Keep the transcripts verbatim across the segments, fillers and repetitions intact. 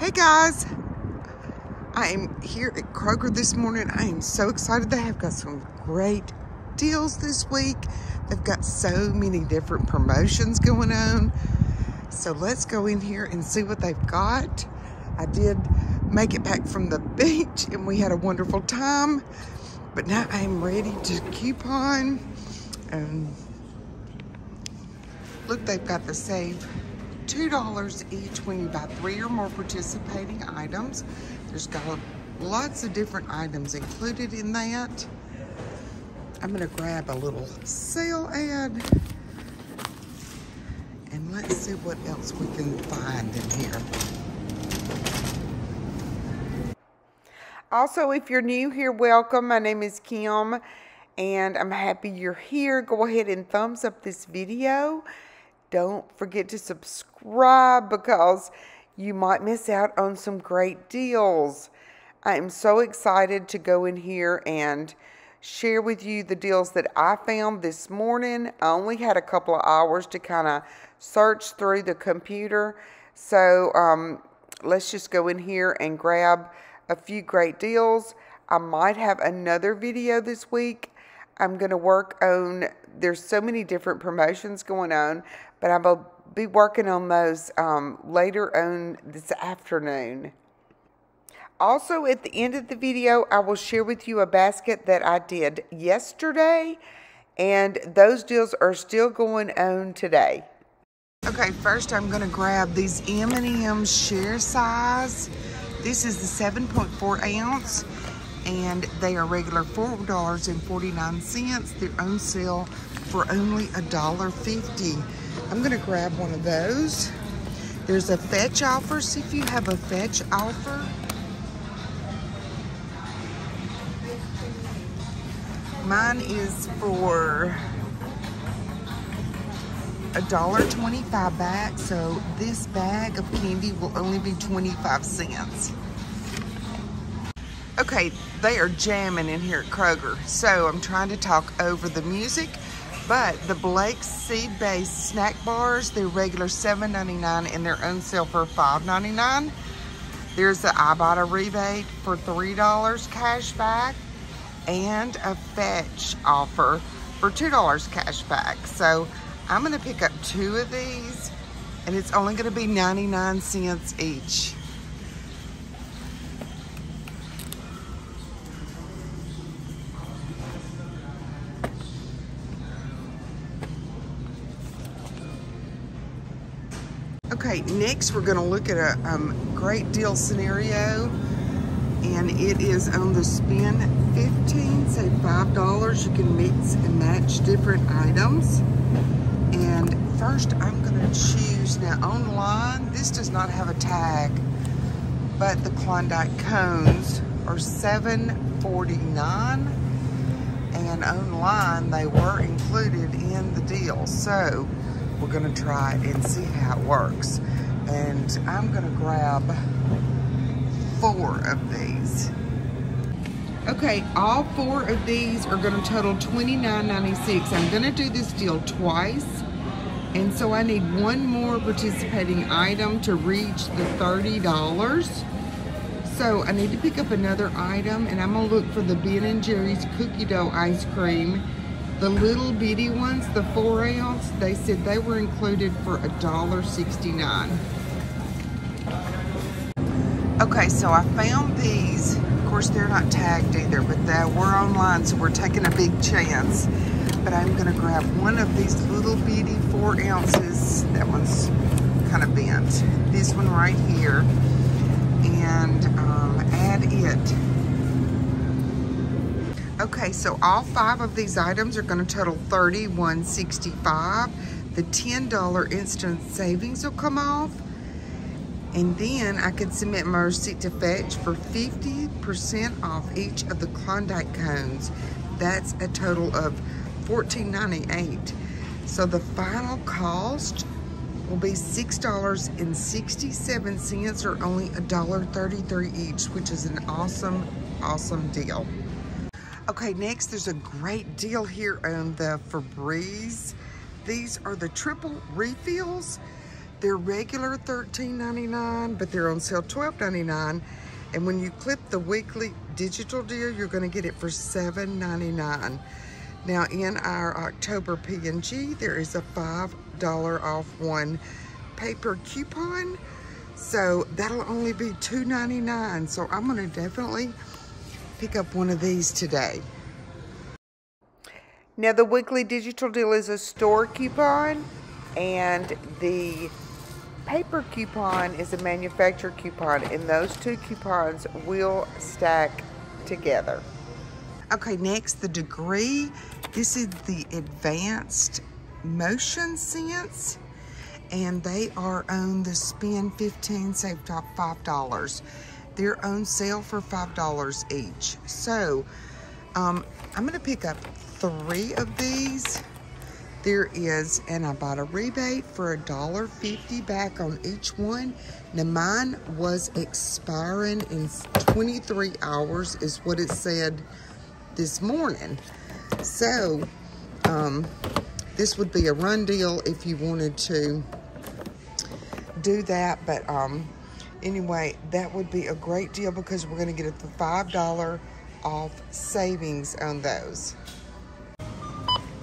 Hey guys, I am here at Kroger this morning. I am so excited. They have got some great deals this week. They've got so many different promotions going on. So let's go in here and see what they've got. I did make it back from the beach and we had a wonderful time. But now I am ready to coupon. Um, look, they've got the save two dollars each when you buy three or more participating items. There's got lots of different items included in that. I'm gonna grab a little sale ad and let's see what else we can find in here. Also, if you're new here, welcome. My name is Kim and I'm happy you're here. Go ahead and thumbs up this video. Don't forget to subscribe because you might miss out on some great deals. I am so excited to go in here and share with you the deals that I found this morning. I only had a couple of hours to kind of search through the computer. So um, let's just go in here and grab a few great deals. I might have another video this week. I'm going to work on, there's so many different promotions going on, but I will be working on those um, later on this afternoon. Also, at the end of the video, I will share with you a basket that I did yesterday, and those deals are still going on today. Okay, first I'm going to grab these M and M's share size. This is the seven point four ounce. And they are regular four dollars and forty-nine cents. They're on sale for only a dollar fifty. I'm gonna grab one of those. There's a Fetch offer. See if you have a Fetch offer. Mine is for a dollar twenty-five back, so this bag of candy will only be twenty-five cents. Okay, they are jamming in here at Kroger, so I'm trying to talk over the music, but the Blake's Seed-Based Snack Bars, they're regular seven ninety-nine and they're on sale for five ninety-nine. There's the Ibotta rebate for three dollars cash back and a Fetch offer for two dollars cash back. So I'm gonna pick up two of these and it's only gonna be ninety-nine cents each. Okay, next we're gonna look at a um, great deal scenario, and it is on the SPIN fifteen, so five dollars, you can mix and match different items. And first I'm gonna choose, now online, this does not have a tag, but the Klondike cones are seven forty-nine, and online they were included in the deal. So we're gonna try it and see how it works. And I'm gonna grab four of these. Okay, all four of these are gonna total twenty-nine ninety-six. I'm gonna do this deal twice. And so I need one more participating item to reach the thirty dollars. So I need to pick up another item and I'm gonna look for the Ben and Jerry's cookie dough ice cream. The little bitty ones, the four ounce, they said they were included for a dollar sixty-nine. Okay, so I found these. Of course, they're not tagged either, but they were online, so we're taking a big chance. But I'm gonna grab one of these little bitty four ounces. That one's kind of bent. This one right here, and um, add it. Okay, so all five of these items are gonna total thirty-one sixty-five. The ten dollar instant savings will come off. And then I could submit my receipt to Fetch for fifty percent off each of the Klondike cones. That's a total of fourteen ninety-eight. So the final cost will be six dollars and sixty-seven cents or only a dollar thirty-three each, which is an awesome, awesome deal. Okay, next there's a great deal here on the Febreze. These are the triple refills. They're regular thirteen ninety-nine, but they're on sale twelve ninety-nine. And when you clip the weekly digital deal, you're gonna get it for seven ninety-nine. Now in our October P and G, there is a five dollar off one paper coupon. So that'll only be two ninety-nine. So I'm gonna definitely pick up one of these today. Now the weekly digital deal is a store coupon, and the paper coupon is a manufacturer coupon, and those two coupons will stack together. Okay, next, the Degree. This is the advanced motion scents, and they are on the SPIN fifteen Save Top five dollars. They're on sale for five dollars each. So um, I'm gonna pick up three of these. There is an Ibotta rebate for a dollar fifty back on each one. Now mine was expiring in twenty-three hours is what it said this morning. So um, this would be a run deal if you wanted to do that. But um, anyway, that would be a great deal because we're gonna get it for five dollars off savings on those.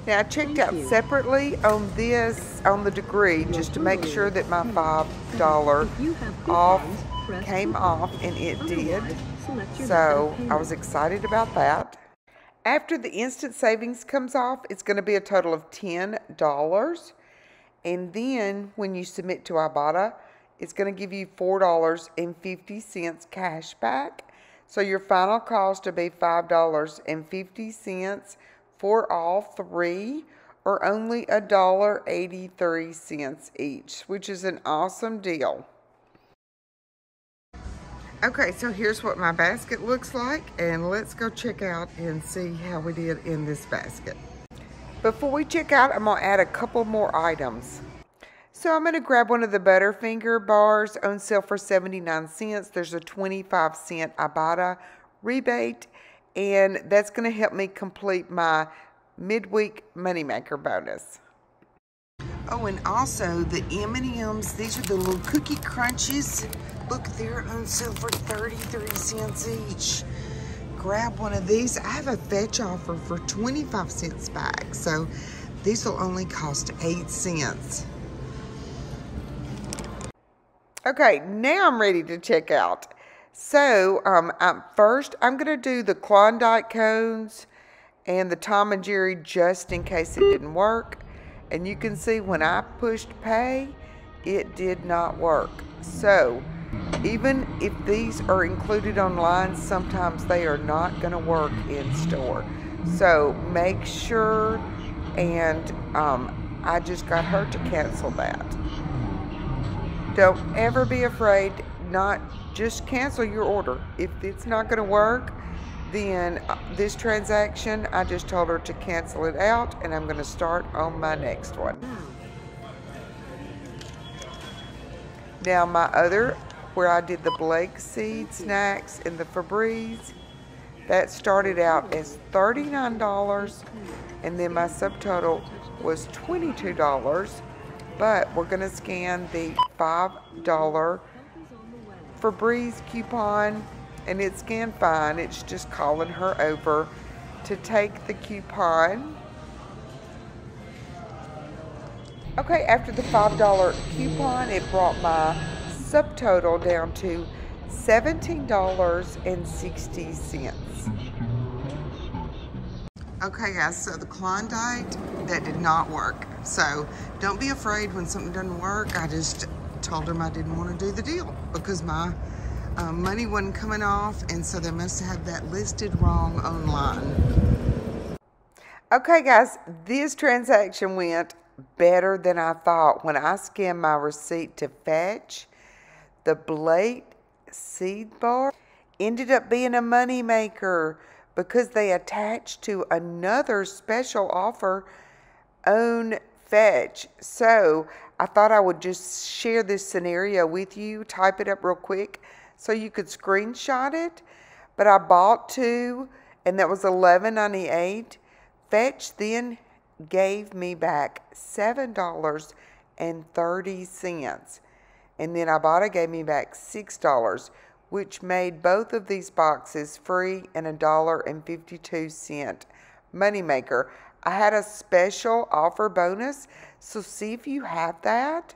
Now I checked out separately on this, on the Degree, just to make sure that my five dollar off came off, and it did. So I was excited about that. After the instant savings comes off, it's gonna be a total of ten dollars. And then when you submit to Ibotta, it's gonna give you four dollars and fifty cents cash back. So your final cost will be five dollars and fifty cents for all three, or only a dollar eighty-three cents each, which is an awesome deal. Okay, so here's what my basket looks like, and let's go check out and see how we did in this basket. Before we check out, I'm gonna add a couple more items. So I'm gonna grab one of the Butterfinger bars on sale for seventy-nine cents. There's a twenty-five cent Ibotta rebate, and that's going to help me complete my midweek moneymaker bonus. Oh, and also the M and M's, these are the little cookie crunches. Look, they're on sale for thirty-three cents each. Grab one of these. I have a Fetch offer for twenty-five cents back, so these will only cost eight cents. Okay, now I'm ready to check out. So, um, I'm, first, I'm going to do the Klondike cones and the Tom and Jerry just in case it didn't work. And you can see when I pushed pay, it did not work. So, even if these are included online, sometimes they are not going to work in store. So, make sure, and um, I just got her to cancel that. Don't ever be afraid. Not just cancel your order. If it's not going to work, then this transaction, I just told her to cancel it out, and I'm going to start on my next one. Now my other, where I did the Blake's Seed Snacks and the Febreze, that started out as thirty-nine dollars, and then my subtotal was twenty-two dollars, but we're going to scan the five dollar Febreze coupon, and it's scanned fine. It's just calling her over to take the coupon. Okay, after the five dollar coupon, it brought my subtotal down to seventeen dollars and sixty cents. Okay guys, so the Klondike, that did not work. So don't be afraid when something doesn't work. I just told them I didn't want to do the deal because my uh, money wasn't coming off, and so they must have that listed wrong online. Okay guys, this transaction went better than I thought. When I scanned my receipt to Fetch, the Blake's seed bar ended up being a money maker because they attached to another special offer on Fetch. So I thought I would just share this scenario with you, type it up real quick so you could screenshot it. But I bought two, and that was eleven ninety-eight. Fetch then gave me back seven dollars and thirty cents. And then Ibotta gave me back six dollars, which made both of these boxes free and a dollar and fifty-two cent moneymaker. I had a special offer bonus, so see if you have that.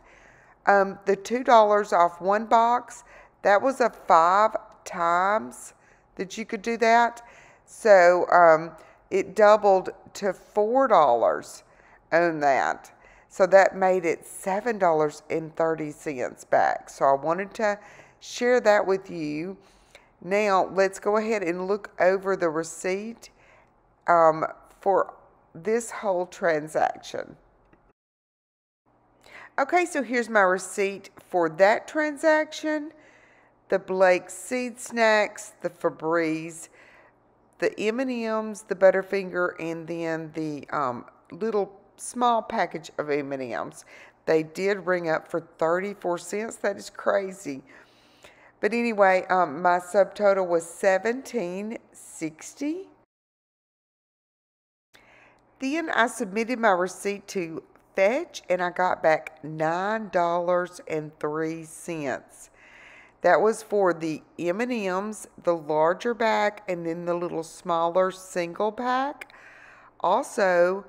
Um, the two dollars off one box, that was a five times that you could do that. So um, it doubled to four dollars on that. So that made it seven dollars and thirty cents back. So I wanted to share that with you. Now, let's go ahead and look over the receipt um, for this whole transaction. Okay, so here's my receipt for that transaction. The Blake's Seed Snacks, the Febreze, the M and M's, the Butterfinger, and then the um, little small package of M and M's. They did ring up for thirty-four cents. That is crazy. But anyway, um, my subtotal was seventeen sixty. Then I submitted my receipt to Fetch and I got back nine dollars and three cents. That was for the M and M's, the larger pack, and then the little smaller single pack. Also,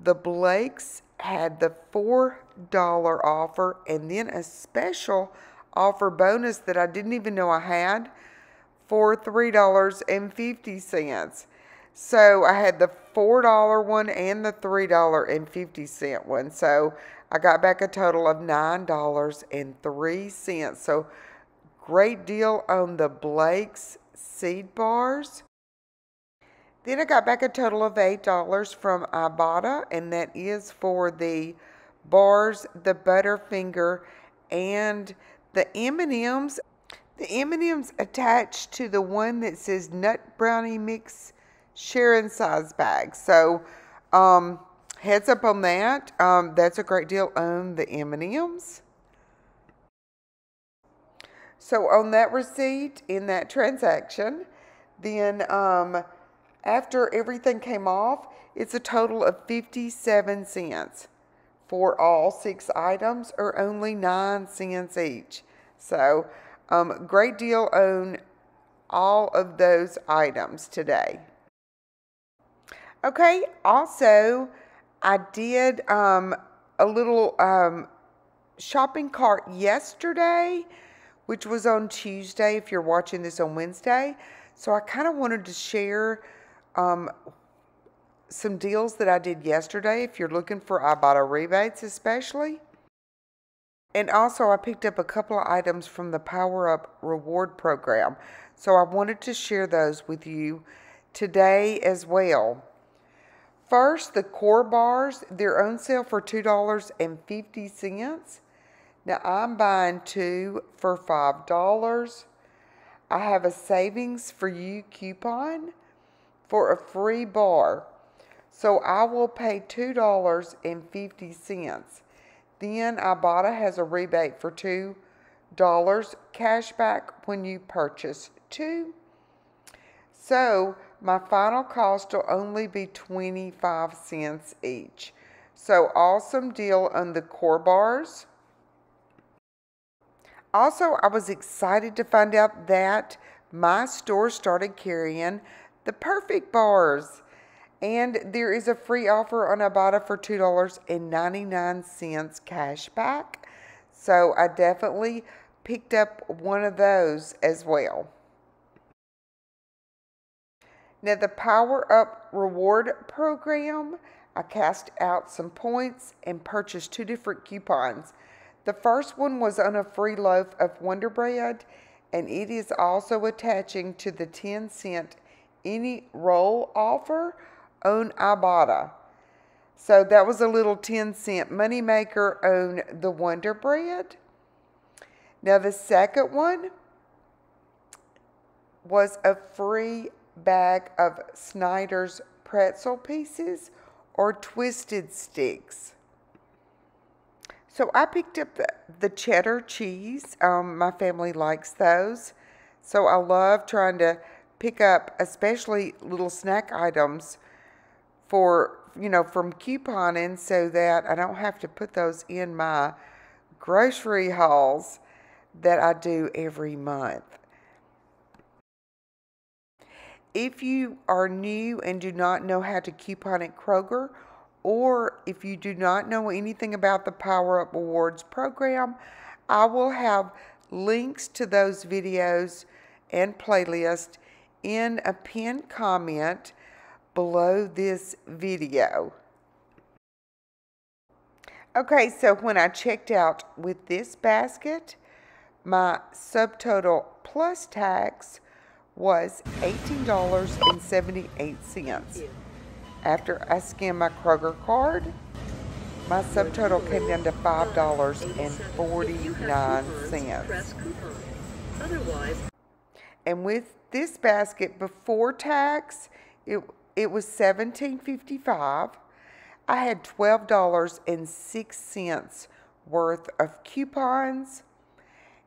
the Blake's had the four dollar offer and then a special offer bonus that I didn't even know I had for three dollars and fifty cents. So I had the four dollar one and the three dollars and fifty cents one. So I got back a total of nine dollars and three cents. So great deal on the Blake's Seed Bars. Then I got back a total of eight dollars from Ibotta, and that is for the bars, the Butterfinger, and the M and M's. The M and M's attached to the one that says Nut Brownie Mix sharing size bag. So um, heads up on that. Um, that's a great deal on the M and M's. So on that receipt, in that transaction, then... Um, After everything came off, it's a total of fifty-seven cents for all six items, or only nine cents each. So, um, great deal on all of those items today. Okay, also, I did um, a little um, shopping cart yesterday, which was on Tuesday, if you're watching this on Wednesday. So I kind of wanted to share Um, some deals that I did yesterday if you're looking for Ibotta rebates especially. And also I picked up a couple of items from the Power Up Reward Program. So I wanted to share those with you today as well. First, the core bars, they're on sale for two dollars and fifty cents. Now I'm buying two for five dollars. I have a savings for you coupon for a free bar. So I will pay two dollars and fifty cents. Then Ibotta has a rebate for two dollars cash back when you purchase two. So my final cost will only be twenty-five cents each. So awesome deal on the core bars. Also, I was excited to find out that my store started carrying the perfect bars, and there is a free offer on Ibotta for two dollars and ninety-nine cents cash back. So I definitely picked up one of those as well. Now the Power Up Reward Program, I cast out some points and purchased two different coupons. The first one was on a free loaf of Wonder Bread, and it is also attaching to the ten cent any roll offer on Ibotta. So that was a little ten cent moneymaker on the Wonder Bread. Now the second one was a free bag of Snyder's pretzel pieces or twisted sticks. So I picked up the, the cheddar cheese. Um, my family likes those. So I love trying to pick up especially little snack items for you know, from couponing so that I don't have to put those in my grocery hauls that I do every month. If you are new and do not know how to coupon at Kroger, or if you do not know anything about the Power Up Rewards program, I will have links to those videos and playlist in a pinned comment below this video. Okay, so when I checked out with this basket, my subtotal plus tax was eighteen dollars and seventy-eight cents. After I scanned my Kroger card, my subtotal came down to five dollars and forty-nine cents. And with this basket before tax, it, it was seventeen fifty-five. I had twelve dollars and six cents worth of coupons.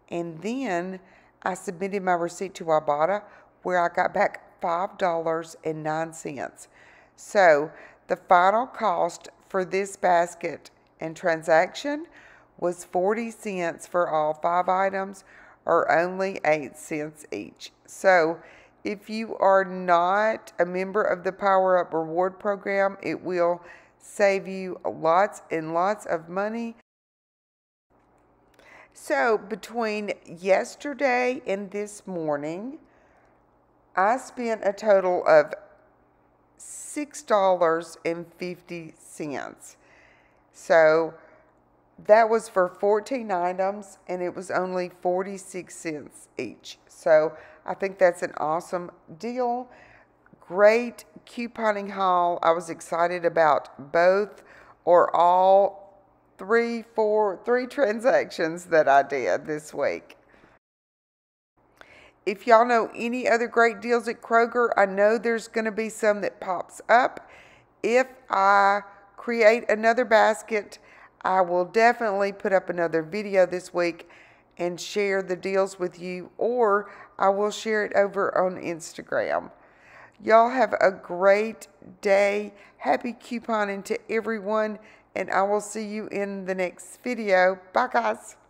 And then I submitted my receipt to Ibotta, where I got back five dollars and nine cents. So the final cost for this basket and transaction was forty cents for all five items, or only eight cents each. So if you are not a member of the Power Up Reward Program, it will save you lots and lots of money. So between yesterday and this morning, I spent a total of six dollars and fifty cents. So that was for fourteen items, and it was only forty-six cents each. So I think that's an awesome deal. Great couponing haul. I was excited about both or all three, four, three transactions that I did this week. If y'all know any other great deals at Kroger, I know there's going to be some that pops up. If I create another basket, I will definitely put up another video this week and share the deals with you, or I will share it over on Instagram. Y'all have a great day. Happy couponing to everyone, and I will see you in the next video. Bye, guys.